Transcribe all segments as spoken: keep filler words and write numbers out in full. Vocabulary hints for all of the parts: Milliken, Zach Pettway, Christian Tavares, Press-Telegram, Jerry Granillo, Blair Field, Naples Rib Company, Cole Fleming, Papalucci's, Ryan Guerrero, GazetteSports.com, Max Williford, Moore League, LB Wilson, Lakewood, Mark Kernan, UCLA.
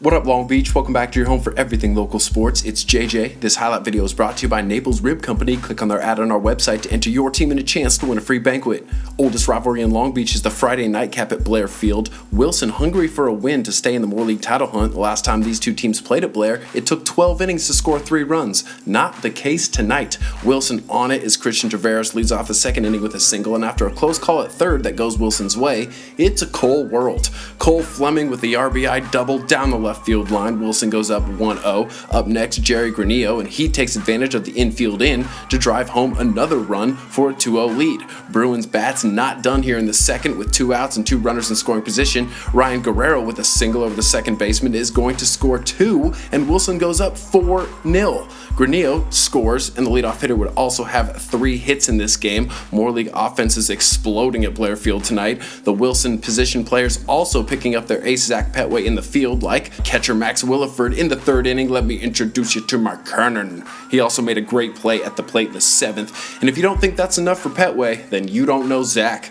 What up, Long Beach? Welcome back to your home for everything local sports. It's J J. This highlight video is brought to you by Naples Rib Company. Click on their ad on our website to enter your team in a chance to win a free banquet. Oldest rivalry in Long Beach is the Friday nightcap at Blair Field. Wilson hungry for a win to stay in the Moore League title hunt. The last time these two teams played at Blair, it took twelve innings to score three runs. Not the case tonight. Wilson on it as Christian Tavares leads off the second inning with a single, and after a close call at third that goes Wilson's way, it's a Cole world. Cole Fleming with the R B I double down the left field line. Wilson goes up one oh. Up next, Jerry Granillo, and he takes advantage of the infield in to drive home another run for a two oh lead. Bruins bats not done here in the second with two outs and two runners in scoring position. Ryan Guerrero with a single over the second baseman is going to score two, and Wilson goes up four nothing. Granillo scores, and the leadoff hitter would also have three hits in this game. Moore League offense is exploding at Blair Field tonight. The Wilson position players also picking up their ace Zach Pettway in the field, like catcher Max Williford in the third inning. Let me introduce you to Mark Kernan. He also made a great play at the plate in the seventh. And if you don't think that's enough for Pettway, then you don't know Zach.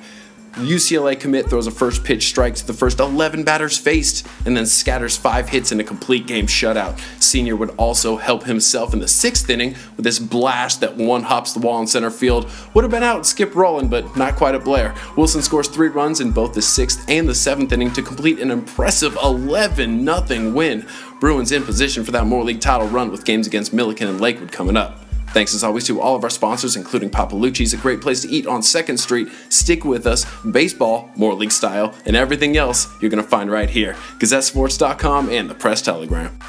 The U C L A commit throws a first pitch strike to the first eleven batters faced, and then scatters five hits in a complete game shutout. Senior would also help himself in the sixth inning with this blast that one hops the wall in center field. Would have been out, skip rolling, but not quite at Blair. Wilson scores three runs in both the sixth and the seventh inning to complete an impressive eleven nothing win. Bruins in position for that Moore League title run with games against Milliken and Lakewood coming up. Thanks as always to all of our sponsors, including Papalucci's, a great place to eat on second Street. Stick with us, baseball, Moore League style, and everything else you're going to find right here. Gazette Sports dot com and the Press-Telegram.